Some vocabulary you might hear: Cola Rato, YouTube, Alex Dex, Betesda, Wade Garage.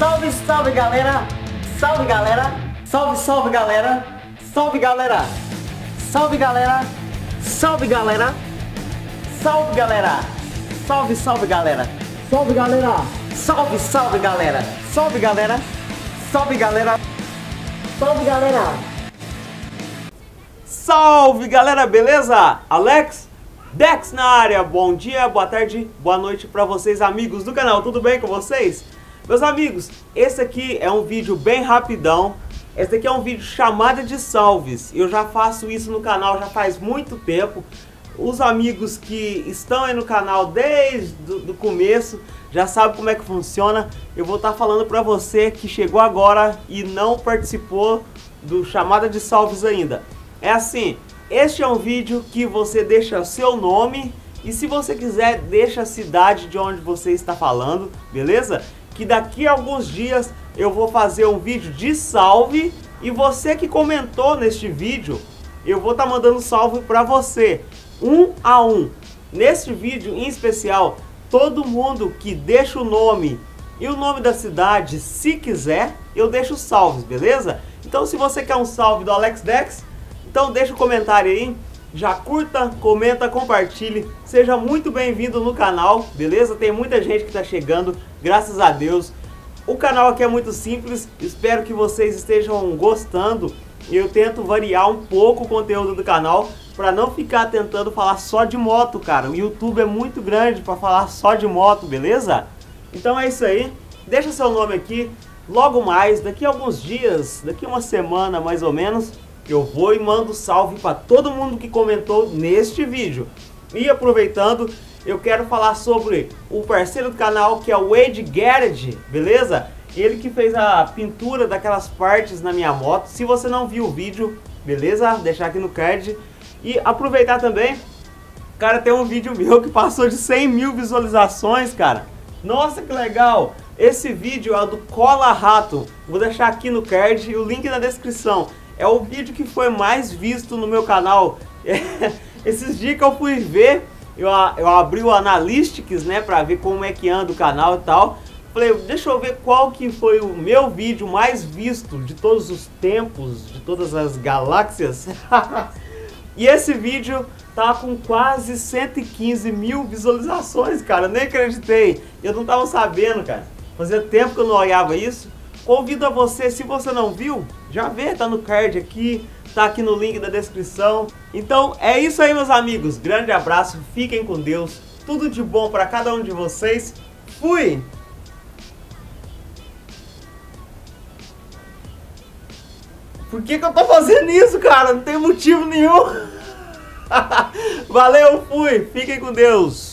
Salve, salve galera! Salve galera! Salve, salve galera! Salve galera! Salve galera! Salve galera! Salve galera! Salve, salve galera! Salve galera! Salve, salve galera! Salve galera! Salve galera! Salve galera! Salve galera, beleza? Alex Dex na área. Bom dia, boa tarde, boa noite pra vocês, amigos do canal. Tudo bem com vocês? Meus amigos, esse aqui é um vídeo bem rapidão. Esse aqui é um vídeo chamada de salves. Eu já faço isso no canal já faz muito tempo. Os amigos que estão aí no canal desde o começo já sabem como é que funciona. Eu vou estar falando pra você que chegou agora e não participou do chamada de salves ainda. É assim, este é um vídeo que você deixa seu nome e, se você quiser, deixa a cidade de onde você está falando, beleza? Que daqui a alguns dias eu vou fazer um vídeo de salve e você que comentou neste vídeo, eu vou estar mandando salve para você, um a um. Neste vídeo em especial, todo mundo que deixa o nome e o nome da cidade, se quiser, eu deixo salves, beleza? Então, se você quer um salve do Alex Dex, então deixa um comentário aí, já curta, comenta, compartilhe. Seja muito bem-vindo no canal, beleza? Tem muita gente que está chegando, graças a Deus. O canal aqui é muito simples, espero que vocês estejam gostando. Eu tento variar um pouco o conteúdo do canal para não ficar tentando falar só de moto, cara. O YouTube é muito grande para falar só de moto, beleza? Então é isso aí, deixa seu nome aqui. Logo mais, daqui a alguns dias, daqui a uma semana mais ou menos, eu vou e mando salve para todo mundo que comentou neste vídeo. E aproveitando, eu quero falar sobre o parceiro do canal, que é o Wade Garage, beleza? Ele que fez a pintura daquelas partes na minha moto. Se você não viu o vídeo, beleza? Vou deixar aqui no card. E aproveitar também, cara, tem um vídeo meu que passou de 100 mil visualizações, cara. Nossa, que legal! Esse vídeo é o do Cola Rato. Vou deixar aqui no card e o link na descrição. É o vídeo que foi mais visto no meu canal. Esses dias que eu fui ver, eu abri o Analytics, né, pra ver como é que anda o canal e tal. Falei, deixa eu ver qual que foi o meu vídeo mais visto de todos os tempos, de todas as galáxias. E esse vídeo tá com quase 115 mil visualizações, cara. Eu nem acreditei. Eu não tava sabendo, cara. Fazia tempo que eu não olhava isso. Convido a você, se você não viu, já vê, tá no card aqui, tá aqui no link da descrição. Então é isso aí, meus amigos, grande abraço, fiquem com Deus, tudo de bom pra cada um de vocês, fui! Por que que eu tô fazendo isso, cara? Não tem motivo nenhum! Valeu, fui, fiquem com Deus!